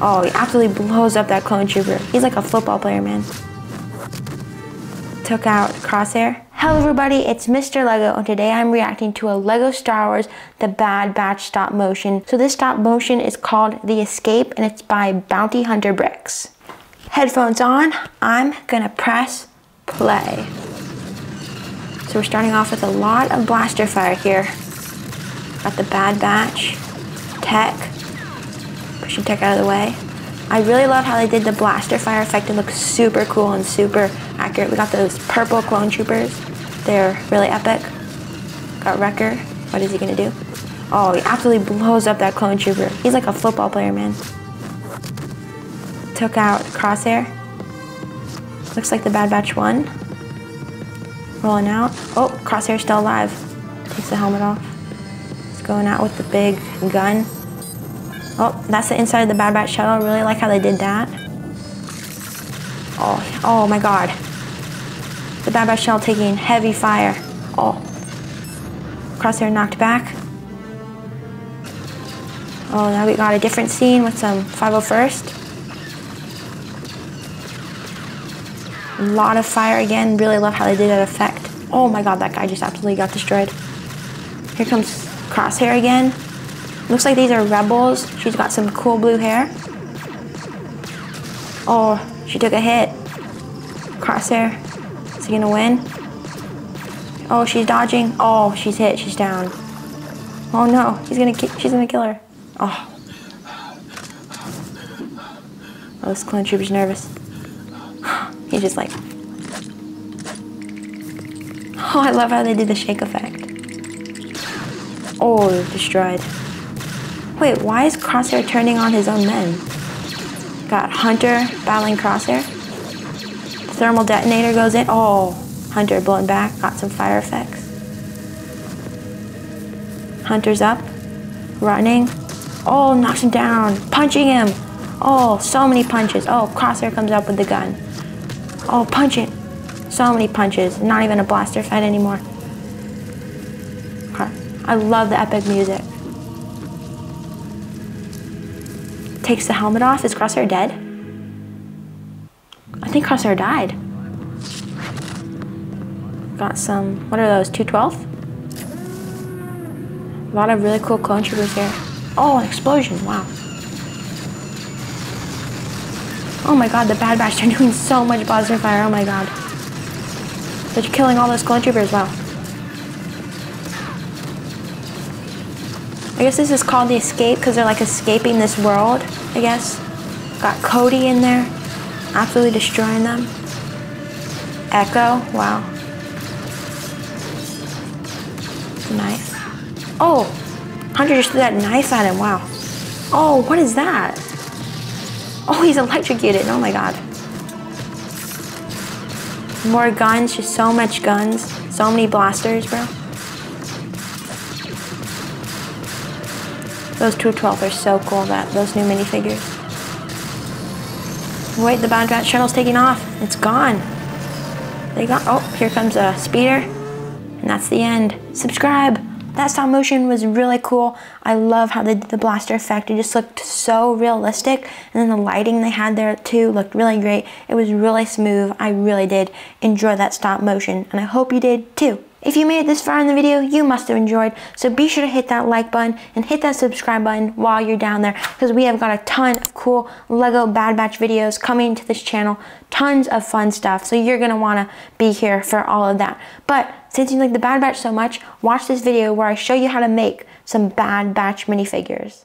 Oh, he absolutely blows up that clone trooper. He's like a football player, man. Took out Crosshair. Hello everybody, it's MrLego, and today I'm reacting to a Lego Star Wars The Bad Batch stop motion. So this stop motion is called The Escape, and it's by Bounty Hunter Bricks. Headphones on, I'm gonna press play. So we're starting off with a lot of blaster fire here. Got the Bad Batch, Tech, pushing Tech out of the way. I really love how they did the blaster fire effect. It looks super cool and super accurate. We got those purple clone troopers. They're really epic. Got Wrecker. What is he gonna do? Oh, he absolutely blows up that clone trooper. He's like a football player, man. Took out Crosshair. Looks like the Bad Batch won. Rolling out. Oh, Crosshair's still alive. Takes the helmet off. He's going out with the big gun. Oh, that's the inside of the Bad Batch shuttle. Really like how they did that. Oh my god. The Bad Batch shuttle taking heavy fire. Oh. Crosshair knocked back. Oh, now we got a different scene with some 501st. A lot of fire again. Really love how they did that effect. Oh my god, that guy just absolutely got destroyed. Here comes Crosshair again. Looks like these are rebels. She's got some cool blue hair. Oh, she took a hit. Crosshair. Is he gonna win? Oh, she's dodging. Oh, she's hit. She's down. Oh no, she's gonna kill her. Oh. Oh, this clone trooper's nervous. He's just like. Oh, I love how they did the shake effect. Oh, destroyed. Wait, why is Crosshair turning on his own men? Got Hunter battling Crosshair. Thermal detonator goes in. Oh, Hunter blown back. Got some fire effects. Hunter's up. Running. Oh, knocks him down. Punching him. Oh, so many punches. Oh, Crosshair comes up with the gun. Oh, punch it. So many punches. Not even a blaster fight anymore. I love the epic music. Takes the helmet off. Is Crosshair dead? I think Crosshair died. Got some, what are those, 212? A lot of really cool clone troopers here. Oh, an explosion, wow. Oh my god, the Bad Batch, they're doing so much blaster fire, oh my god. They're killing all those clone troopers, wow. I guess this is called The Escape because they're like escaping this world, I guess. Got Cody in there, absolutely destroying them. Echo, wow. Knife. Oh, Hunter just threw that knife at him, wow. Oh, what is that? Oh, he's electrocuted, oh my god. More guns, just so much guns, so many blasters, bro. Those 212 are so cool, those new minifigures. Wait, the Bad Batch shuttle's taking off. It's gone. Oh, here comes a speeder. And that's the end. Subscribe. That stop motion was really cool. I love how they did the blaster effect. It just looked so realistic. And then the lighting they had there too looked really great. It was really smooth. I really did enjoy that stop motion. And I hope you did too. If you made it this far in the video, you must have enjoyed, so be sure to hit that like button and hit that subscribe button while you're down there, because we have got a ton of cool Lego Bad Batch videos coming to this channel, tons of fun stuff, so you're going to want to be here for all of that. But since you like the Bad Batch so much, watch this video where I show you how to make some Bad Batch minifigures.